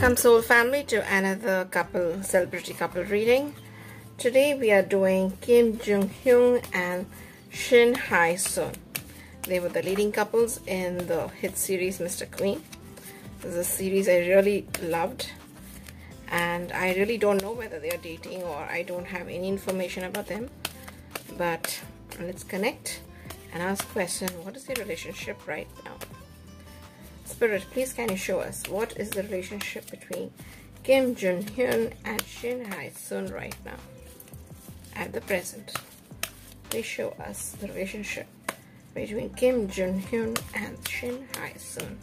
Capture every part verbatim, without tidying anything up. Welcome soul family to another couple celebrity couple reading. Today we are doing Kim Jung Hyun and Shin Hye Sun. They were the leading couples in the hit series Mister Queen. This is a series I really loved, and I really don't know whether they are dating, or I don't have any information about them. But let's connect and ask question, what is your relationship right now? Spirit, please can you show us what is the relationship between Kim Jung Hyun and Shin Hye Sun right now, at the present? Please show us the relationship between Kim Jung Hyun and Shin Hye Sun.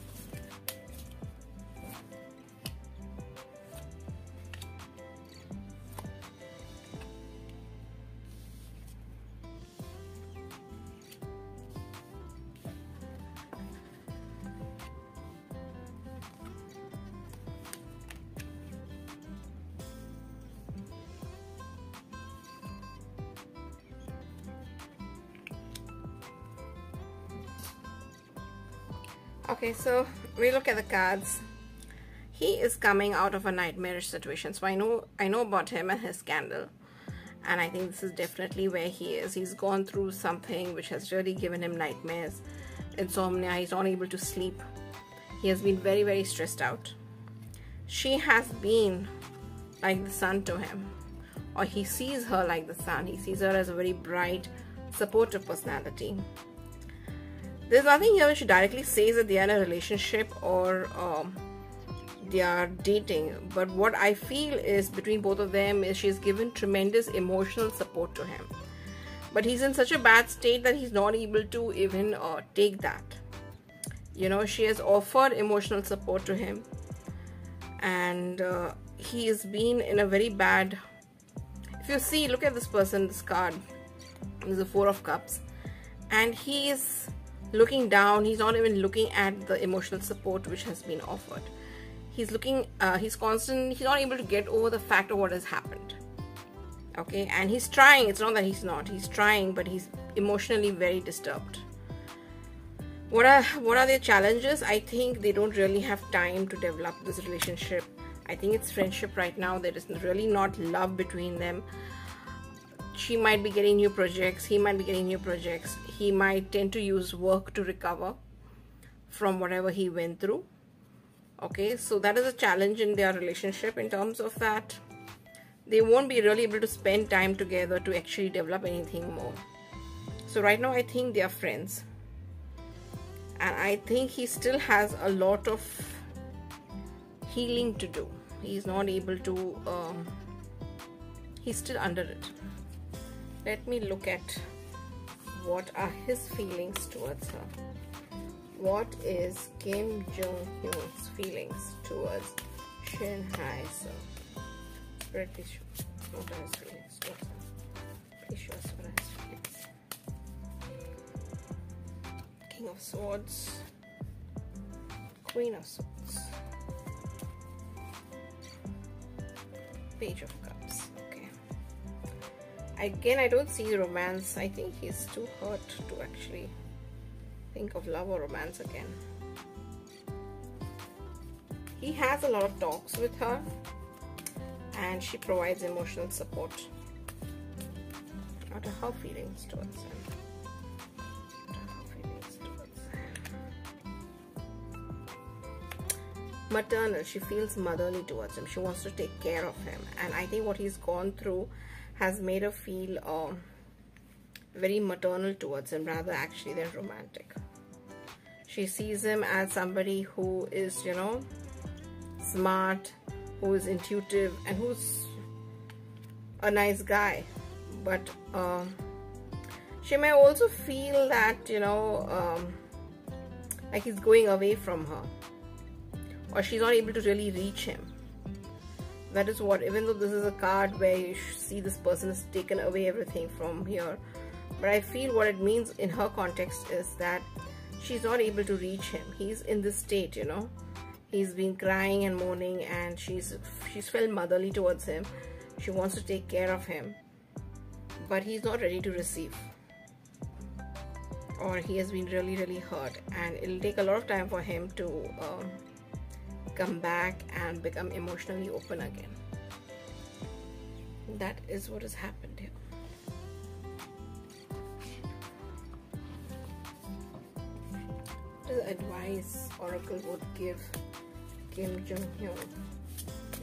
Okay, so we look at the cards. He is coming out of a nightmarish situation, so I know I know about him and his scandal, and I think this is definitely where he is. He's gone through something which has really given him nightmares, insomnia. He's unable to sleep. He has been very very stressed out. She has been like the sun to him, or he sees her like the sun. He sees her as a very bright, supportive personality. There's nothing here which directly says that they are in a relationship or um, they are dating. But what I feel is between both of them is she's given tremendous emotional support to him. But he's in such a bad state that he's not able to even uh, take that. You know, she has offered emotional support to him. And uh, he has been in a very bad... If you see, look at this person, this card. There's a Four of Cups. And he is... looking down. He's not even looking at the emotional support which has been offered. He's looking, uh, he's constant, he's not able to get over the fact of what has happened. Okay, and he's trying. It's not that he's not, he's trying, but he's emotionally very disturbed. What are, what are their challenges? I think they don't really have time to develop this relationship. I think it's friendship right now. There is really not love between them. She might be getting new projects, he might be getting new projects. He might tend to use work to recover from whatever he went through. Okay, so that is a challenge in their relationship. In terms of that, they won't be really able to spend time together to actually develop anything more. So right now I think they are friends, and I think he still has a lot of healing to do. He's not able to um, he's still under it. Let me look at what are his feelings towards her. What is Kim Jung Hyun's feelings towards Shin Hye Sun? Spirit, please show us his feelings towards her. Please show us what are his feelings. King of Swords, Queen of Swords, Page of Cups. Again, I don't see romance. I think he's too hurt to actually think of love or romance again. He has a lot of talks with her, and she provides emotional support. What are her feelings towards him? What are her feelings towards him? Maternal. She feels motherly towards him. She wants to take care of him, and I think what he's gone through has made her feel uh, very maternal towards him, rather actually than romantic. She sees him as somebody who is, you know, smart, who is intuitive, and who's a nice guy. But uh, she may also feel that, you know, um, like he's going away from her, or she's not able to really reach him. That is what, even though this is a card where you see this person has taken away everything from here, but I feel what it means in her context is that she's not able to reach him. He's in this state, you know. He's been crying and moaning, and she's she's felt motherly towards him. She wants to take care of him, but he's not ready to receive. Or he has been really, really hurt, and it'll take a lot of time for him to um, come back and become emotionally open again. That is what has happened here. What is advice Oracle would give Kim Jung Hyun?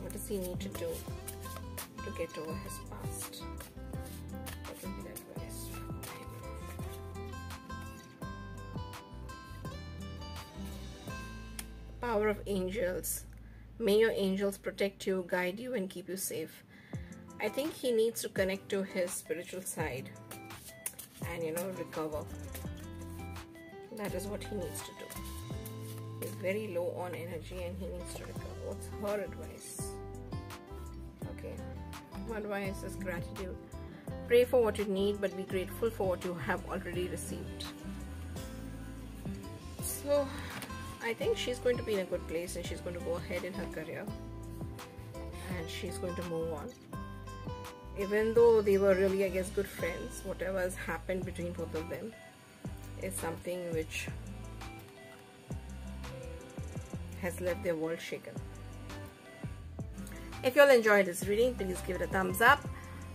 What does he need to do to get over his past? What would be the advice for him? Power of angels. May your angels protect you, guide you, and keep you safe. I think he needs to connect to his spiritual side and, you know, recover. That is what he needs to do. He's very low on energy and he needs to recover. What's her advice? Okay. Her advice is gratitude. Pray for what you need, but be grateful for what you have already received. So, I think she's going to be in a good place and she's going to go ahead in her career. And she's going to move on. Even though they were really, I guess, good friends, whatever has happened between both of them is something which has left their world shaken. If you all enjoyed this reading, please give it a thumbs up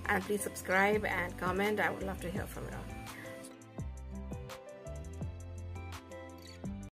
and please subscribe and comment. I would love to hear from you all.